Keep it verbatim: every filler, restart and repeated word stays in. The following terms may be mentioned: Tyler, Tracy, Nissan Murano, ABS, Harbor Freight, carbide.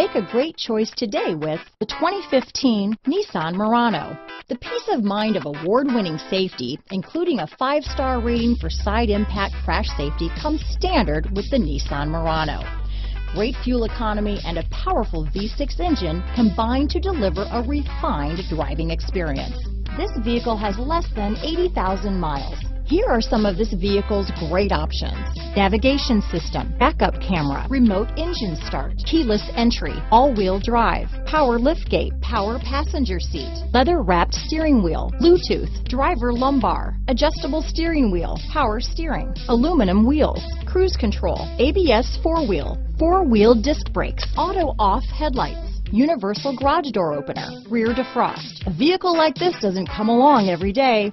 Make a great choice today with the twenty fifteen Nissan Murano. The peace of mind of award-winning safety, including a five-star rating for side impact crash safety, comes standard with the Nissan Murano. Great fuel economy and a powerful V six engine combine to deliver a refined driving experience. This vehicle has less than eighty thousand miles. Here are some of this vehicle's great options: navigation system, backup camera, remote engine start, keyless entry, all-wheel drive, power liftgate, power passenger seat, leather-wrapped steering wheel, Bluetooth, driver lumbar, adjustable steering wheel, power steering, aluminum wheels, cruise control, A B S four-wheel, four-wheel disc brakes, auto-off headlights, universal garage door opener, rear defrost. A vehicle like this doesn't come along every day.